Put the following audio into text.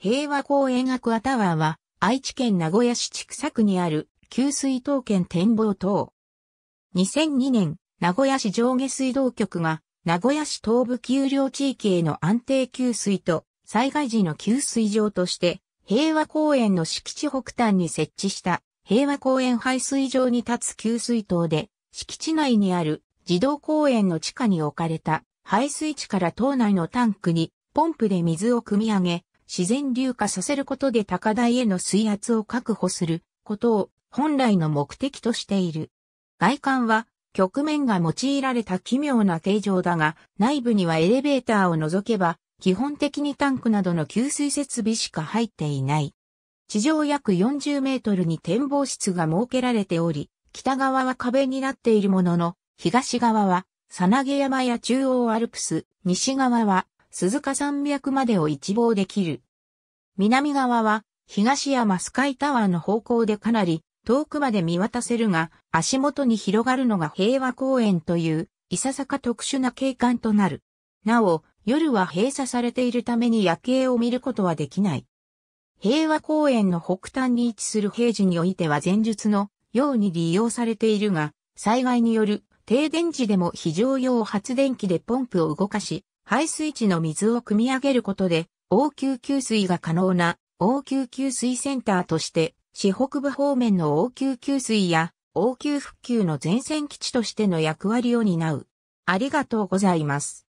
平和公園アクアタワーは、愛知県名古屋市千種区にある、旧水道圏展望塔。2002年、名古屋市上下水道局が、名古屋市東部丘陵地域への安定給水と、災害時の給水場として、平和公園の敷地北端に設置した、平和公園排水場に立つ給水塔で、敷地内にある、児童公園の地下に置かれた、排水池から島内のタンクに、ポンプで水を汲み上げ、自然流下させることで高台への水圧を確保することを本来の目的としている。外観は曲面が用いられた奇妙な形状だが、内部にはエレベーターを除けば基本的にタンクなどの給水設備しか入っていない。地上約40メートルに展望室が設けられており、北側は壁になっているものの、東側は猿投山や中央アルプス、西側は鈴鹿山脈までを一望できる。南側は東山スカイタワーの方向でかなり遠くまで見渡せるが、足元に広がるのが平和公園といういささか特殊な景観となる。なお、夜は閉鎖されているために夜景を見ることはできない。平和公園の北端に位置する平時においては前述のように利用されているが、災害による停電時でも非常用発電機でポンプを動かし、排水池の水を汲み上げることで、応急給水が可能な応急給水センターとして、市北部方面の応急給水や応急復旧の前線基地としての役割を担う。ありがとうございます。